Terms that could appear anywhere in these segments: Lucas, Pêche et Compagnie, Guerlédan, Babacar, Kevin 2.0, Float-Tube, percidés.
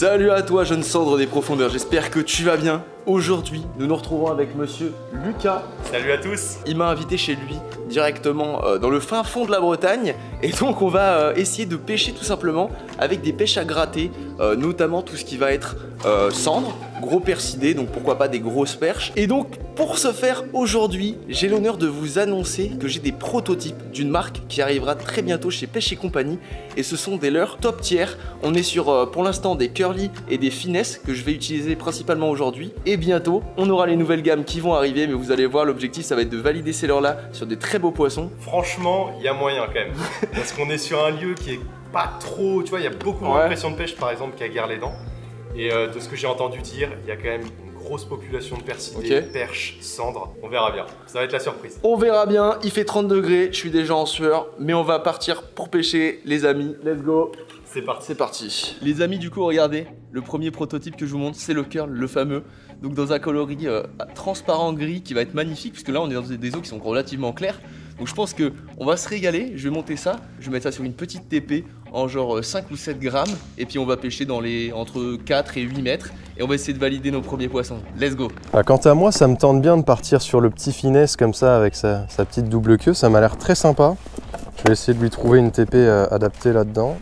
Salut à toi, jeune cendre des profondeurs, j'espère que tu vas bien. Aujourd'hui, nous nous retrouvons avec monsieur Lucas. Salut à tous. Il m'a invité chez lui, directement dans le fin fond de la Bretagne. Et donc on va essayer de pêcher tout simplement avec des pêches à gratter, notamment tout ce qui va être cendre, gros percidés, donc pourquoi pas des grosses perches. Et donc pour ce faire aujourd'hui, j'ai l'honneur de vous annoncer que j'ai des prototypes d'une marque qui arrivera très bientôt chez Pêche et Compagnie. Et ce sont des leurres top tiers. On est sur pour l'instant des curly et des finesses que je vais utiliser principalement aujourd'hui. Et bientôt, on aura les nouvelles gammes qui vont arriver, mais vous allez voir, l'objectif ça va être de valider ces leurres là sur des très beaux poissons. Franchement, il y a moyen quand même. Parce qu'on est sur un lieu qui est pas trop, tu vois, il y a beaucoup moins de pression de pêche par exemple qu'à Guerlédan. Et de ce que j'ai entendu dire, il y a quand même une grosse population de persidés, perches, cendres. On verra bien, ça va être la surprise. On verra bien, il fait 30 degrés, je suis déjà en sueur, mais on va partir pour pêcher les amis. Let's go. C'est parti. C'est parti. Les amis, du coup, regardez, le premier prototype que je vous montre, c'est le curl, le fameux. Donc dans un coloris transparent gris qui va être magnifique, puisque là on est dans des eaux qui sont relativement claires. Donc je pense qu'on va se régaler, je vais monter ça, je vais mettre ça sur une petite TP en genre 5 ou 7 grammes. Et puis on va pêcher dans les entre 4 et 8 mètres et on va essayer de valider nos premiers poissons. Let's go. Ah, quant à moi, ça me tente bien de partir sur le petit finesse comme ça avec sa petite double queue, ça m'a l'air très sympa. Je vais essayer de lui trouver une TP adaptée là-dedans.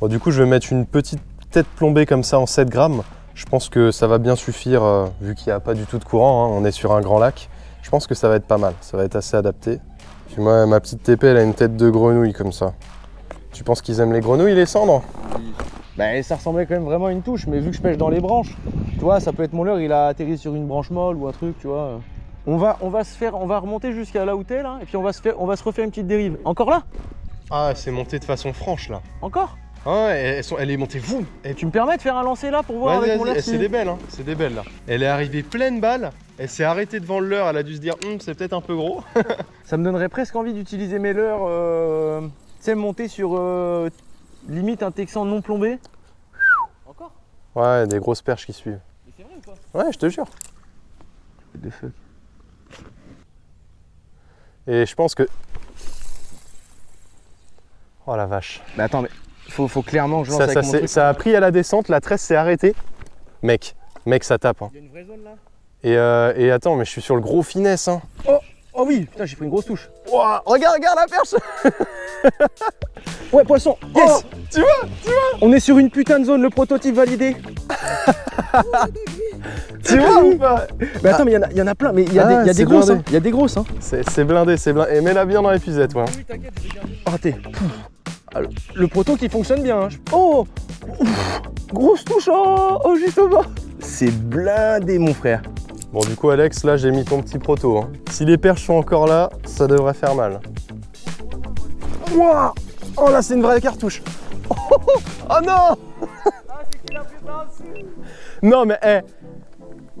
Bon, du coup je vais mettre une petite tête plombée comme ça en 7 grammes. Je pense que ça va bien suffire, vu qu'il n'y a pas du tout de courant, hein, on est sur un grand lac. Je pense que ça va être pas mal, ça va être assez adapté. Puis moi, ma petite TP, elle a une tête de grenouille comme ça. Tu penses qu'ils aiment les grenouilles, les cendres? Oui. Bah, ça ressemblait quand même vraiment à une touche, mais vu que je pêche dans les branches, tu vois, ça peut être mon leurre, il a atterri sur une branche molle ou un truc, tu vois. On va remonter jusqu'à là où t'es, là, et puis on va se refaire une petite dérive. Encore là? Ah, c'est monté de façon franche, là. Encore? Ah, elle est montée, vous. Et tu me permets de faire un lancer là pour voir avec mon leurre? C'est des belles, hein, c'est des belles là. Elle est arrivée pleine balle, elle s'est arrêtée devant le leurre, elle a dû se dire c'est peut-être un peu gros. Ça me donnerait presque envie d'utiliser mes leurres, tu sais, monter sur limite un texan non plombé. Encore? Ouais, des grosses perches qui suivent. Mais c'est vrai ou pas? Ouais, je te jure. What the fuck. Et je pense que... Oh la vache. Mais attends, mais... Faut clairement, je lance avec mon truc. Ça a pris à la descente, la tresse s'est arrêtée. Mec, ça tape. Hein. Il y a une vraie zone là. Et attends, mais je suis sur le gros finesse. Hein. Oh oui, putain, j'ai pris une grosse touche. Wow, regarde la perche. Ouais, poisson. Yes. Oh, tu vois. On est sur une putain de zone, le prototype validé. Tu vois ou pas? Mais attends, mais il y en a plein, mais il y a des grosses. Il y a des grosses. Hein. C'est blindé, c'est blindé. Et mets-la bien dans les pucettes, toi. Oui, t'inquiète, j'ai gardé. Oh, t'es... Le proto qui fonctionne bien. Hein. Oh, ouf, grosse touche, oh juste au bas. C'est blindé mon frère. Bon du coup Alex, là j'ai mis ton petit proto. Hein. Si les perches sont encore là, ça devrait faire mal. Wow. Oh là c'est une vraie cartouche. Oh non. Non mais hey.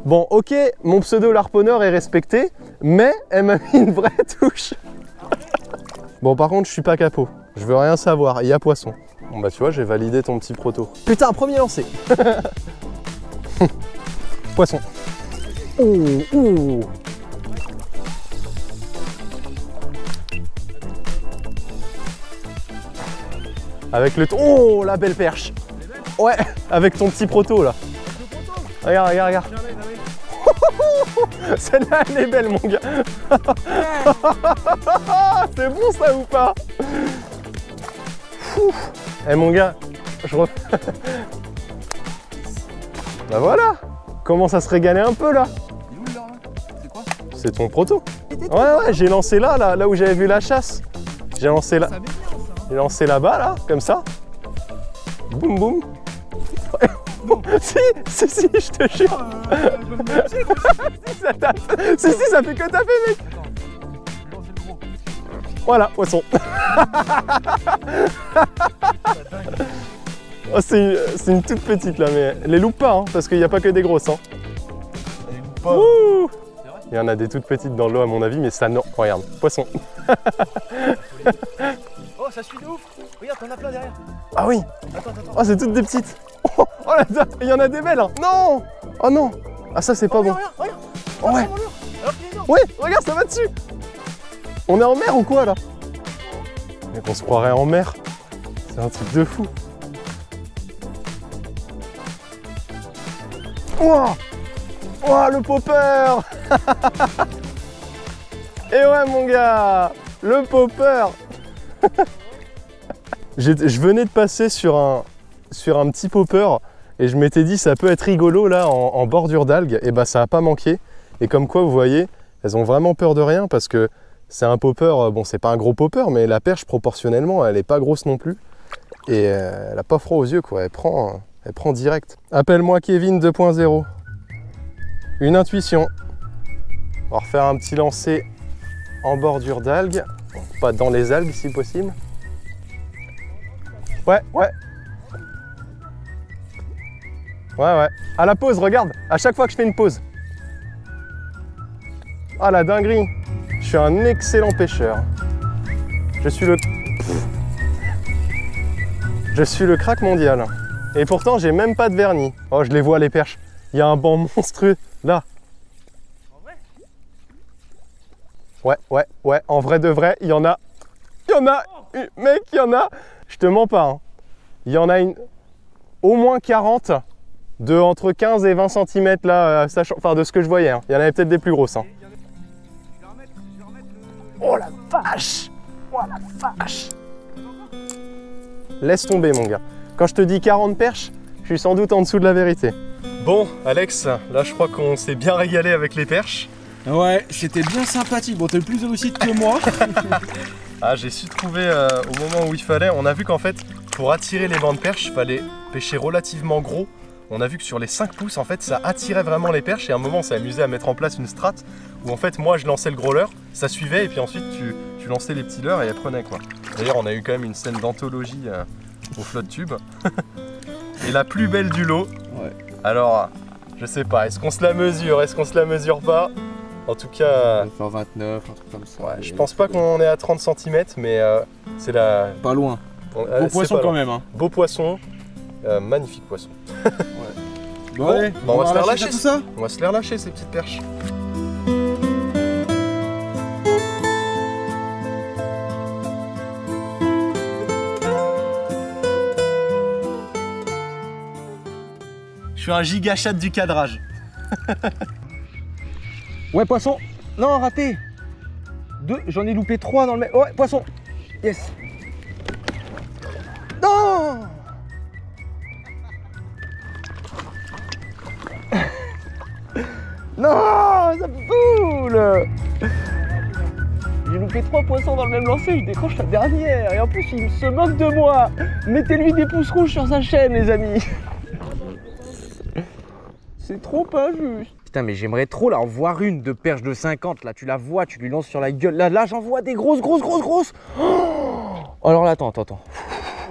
Bon ok, mon pseudo l'harponneur est respecté, mais elle m'a mis une vraie touche. Bon par contre je suis pas capot. Je veux rien savoir, il y a poisson. Bon bah tu vois, j'ai validé ton petit proto. Putain, premier lancé. Poisson. Ouh. Avec le... Oh, la belle perche. Ouais, avec ton petit proto là. Regarde. Celle-là, elle est belle mon gars. C'est bon ça ou pas? Eh hey, mon gars, je refais. Bah voilà, commence à se régaler un peu là. Il est où le leurre là? C'est quoi? C'est ton proto. Ouais, j'ai lancé là où j'avais vu la chasse. J'ai lancé là. J'ai lancé là-bas là, comme ça. Boum boum. Si, je te jure. Si, ça fait que taper mec. Voilà, poisson. Oh, c'est une toute petite là, mais les loupe pas, hein, parce qu'il n'y a pas que des grosses. Hein. Il y en a des toutes petites dans l'eau à mon avis, mais ça non. Regarde, poisson. Oh, ça suit de ouf. Regarde, t'en as plein derrière. Ah oui. Attends. Oh, c'est toutes des petites. Oh là, il y en a des belles. Hein. Non. Oh non. Ah ça, c'est pas bon. Regarde. Oh, ouais. Ouais, regarde, ça va dessus. On est en mer ou quoi là? Mec, on se croirait en mer. C'est un truc de fou. Oh, oh le popper. Et ouais mon gars, le popper. Je venais de passer sur un petit popper et je m'étais dit ça peut être rigolo là en bordure d'algues. Et bah ça n'a pas manqué. Et comme quoi vous voyez, elles ont vraiment peur de rien parce que c'est un popper, bon c'est pas un gros popper mais la perche proportionnellement elle est pas grosse non plus. Et elle a pas froid aux yeux quoi, elle prend direct. Appelle-moi Kevin 2.0. Une intuition. On va refaire un petit lancer en bordure d'algues. Pas dans les algues si possible. Ouais, ouais. Ouais, ouais. À la pause, regarde. À chaque fois que je fais une pause. Ah la dinguerie. Je suis un excellent pêcheur. Je suis le crack mondial. Et pourtant, j'ai même pas de vernis. Oh, je les vois, les perches. Il y a un banc monstrueux, là. En vrai ? Ouais, ouais, ouais. En vrai de vrai, il y en a... Mec, il y en a... Je te mens pas, hein. Il y en a une... au moins 40 de entre 15 et 20 cm, là, sachant... enfin, de ce que je voyais. Hein. Il y en avait peut-être des plus grosses. Hein. Oh, la vache! Oh, la vache! Laisse tomber, mon gars. Quand je te dis 40 perches, je suis sans doute en dessous de la vérité. Bon, Alex, là je crois qu'on s'est bien régalé avec les perches. Ouais, c'était bien sympathique. Bon, t'as eu plus de réussite que moi. Ah, j'ai su trouver au moment où il fallait. On a vu qu'en fait, pour attirer les bancs de perches, il fallait pêcher relativement gros. On a vu que sur les 5 pouces, en fait, ça attirait vraiment les perches. Et à un moment, on s'est amusé à mettre en place une strat où en fait, moi, je lançais le gros leurre, ça suivait, et puis ensuite, tu lançais les petits leurres et elles prenaient quoi. D'ailleurs, on a eu quand même une scène d'anthologie. Au flotte tube et la plus belle du lot. Ouais. Alors, je sais pas, est-ce qu'on se la mesure, est-ce qu'on se la mesure pas? En tout cas, 29, un truc comme ça. Ouais, je pense pas qu'on en est à 30 cm, mais c'est la. Pas loin. Beau poisson quand même. Hein. Beau poisson, magnifique poisson. Ouais. Bon, allez, bah on va se les relâcher tout ça. On va se les relâcher ces petites perches. Je suis un giga chat du cadrage. Ouais, poisson. Non, raté. Deux, j'en ai loupé 3 dans le même. Ouais, poisson. Yes. Non. Non, ça foule. J'ai loupé 3 poissons dans le même lancer, je décroche la dernière. Et en plus, il se moque de moi. Mettez-lui des pouces rouges sur sa chaîne, les amis. C'est trop injuste. Putain, mais j'aimerais trop là en voir une de perche de 50. Là, tu la vois, tu lui lances sur la gueule. Là j'en vois des grosses. Oh alors là, attends. Au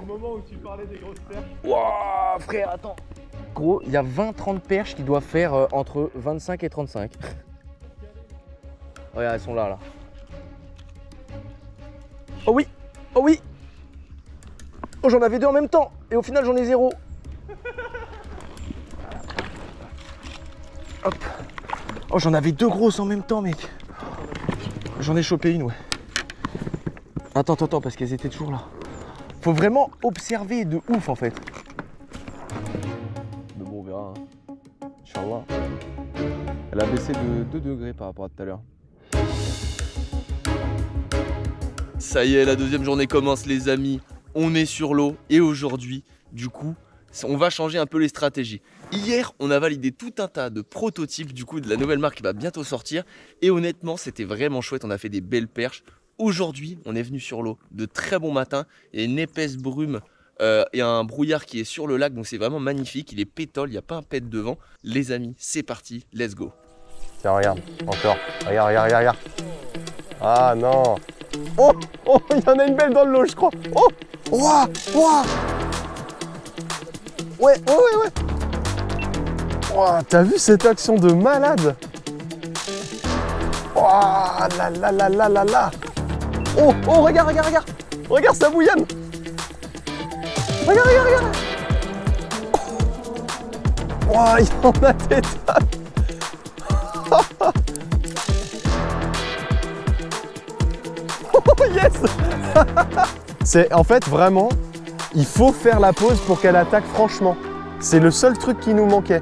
moment où tu parlais des grosses perches. Wouah, frère, attends. Gros, il y a 20-30 perches qui doivent faire entre 25 et 35. Regarde, elles sont là. Oh oui, oh oui. Oh, j'en avais 2 en même temps. Et au final, j'en ai 0. Hop. Oh, j'en avais 2 grosses en même temps, mec. J'en ai chopé une, ouais. Attends, parce qu'elles étaient toujours là. Faut vraiment observer de ouf, en fait. Mais bon, on verra. Hein. Inch'Allah. Elle a baissé de 2 degrés par rapport à tout à l'heure. Ça y est, la deuxième journée commence, les amis. On est sur l'eau et aujourd'hui, du coup, on va changer un peu les stratégies. Hier, on a validé tout un tas de prototypes du coup de la nouvelle marque qui va bientôt sortir. Et honnêtement, c'était vraiment chouette, on a fait des belles perches. Aujourd'hui, on est venu sur l'eau de très bon matin. Il y a une épaisse brume et un brouillard qui est sur le lac. Donc c'est vraiment magnifique, il est pétole, il n'y a pas un pet devant. Les amis, c'est parti, let's go. Tiens, regarde, encore, regarde. Ah non. Oh, il y en a une belle dans l'eau, je crois. Oh, ouah, ouah. Ouais. Wow, t'as vu cette action de malade? Wow, là. Oh, regarde. Regarde, ça bouillonne. Regarde. Wow, il y en a des tas. Oh, yes. C'est en fait vraiment, il faut faire la pause pour qu'elle attaque franchement. C'est le seul truc qui nous manquait.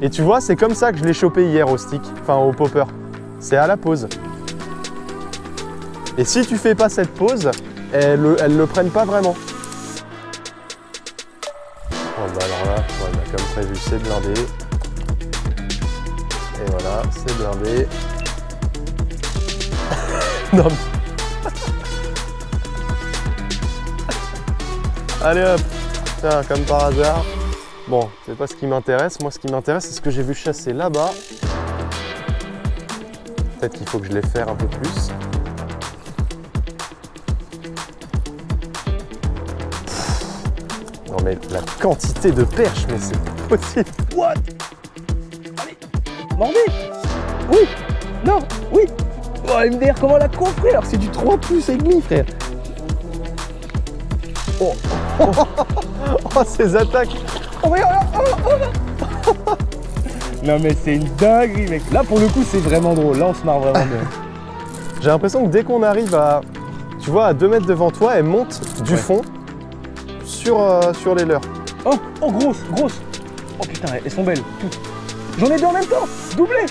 Et tu vois, c'est comme ça que je l'ai chopé hier au stick, enfin au popper. C'est à la pause. Et si tu fais pas cette pause, elles le prennent pas vraiment. Oh bah alors là, voilà, comme prévu, c'est blindé. Et voilà, c'est blindé. Non mais... Allez hop, tiens, comme par hasard. Bon, c'est pas ce qui m'intéresse. Moi, ce qui m'intéresse, c'est ce que j'ai vu chasser là-bas. Peut-être qu'il faut que je les fasse un peu plus. Non mais la quantité de perches, mais c'est pas possible. What? Allez, mordez. Oui. Non. Oui. Oh MDR, comment la con, frère? C'est du 3,5 frère. Oh. Oh, ces attaques. Oh, oh, oh. Non mais c'est une dinguerie mec. Là pour le coup c'est vraiment drôle, là on se marre vraiment bien. J'ai l'impression que dès qu'on arrive à, tu vois, à 2 mètres devant toi, elle monte du fond sur les leurs. Oh, oh grosse, grosse. Oh putain, elles sont belles. J'en ai deux en même temps, doublé.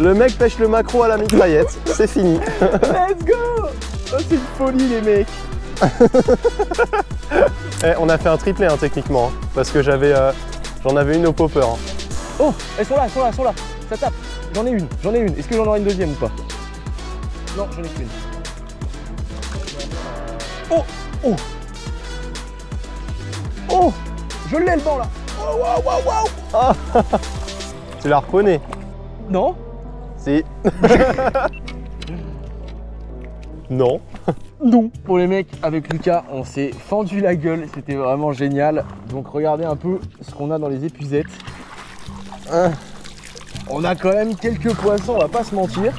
Le mec pêche le maquereau à la mitraillette, c'est fini. Let's go. Oh, c'est une folie les mecs. Eh, on a fait un triplé hein, techniquement, hein, parce que j'en avais une au popper. Hein. Oh, elles sont là, elles sont là, elles sont là. Ça tape. J'en ai une, j'en ai une. Est-ce que j'en aurai une deuxième ou pas? Non, j'en ai qu'une. Oh, oh, oh, je l'ai le banc là. Oh, waouh, waouh, waouh. Ah. Tu l'as reconnu? Non. Si. Non. Non. Pour les mecs, avec Lucas, on s'est fendu la gueule. C'était vraiment génial. Donc regardez un peu ce qu'on a dans les épuisettes. On a quand même quelques poissons, on va pas se mentir.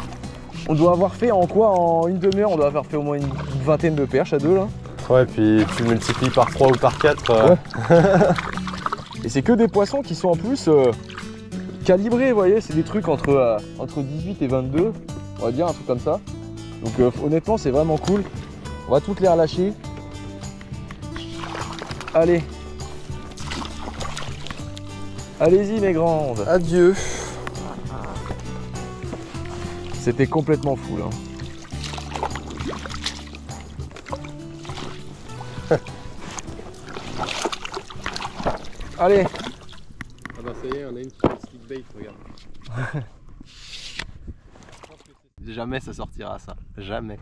On doit avoir fait en quoi? En une demi-heure, on doit avoir fait au moins une vingtaine de perches à deux là. Ouais, puis tu multiplies par 3 ou par 4. Ouais. Et c'est que des poissons qui sont en plus calibrés, vous voyez. C'est des trucs entre 18 et 22, on va dire un truc comme ça. Donc honnêtement, c'est vraiment cool. On va toutes les relâcher. Allez. Allez-y mes grandes. Adieu. C'était complètement fou là. Allez. Ah bah ça y est, on a une stick bait, regarde. Jamais ça sortira ça, jamais.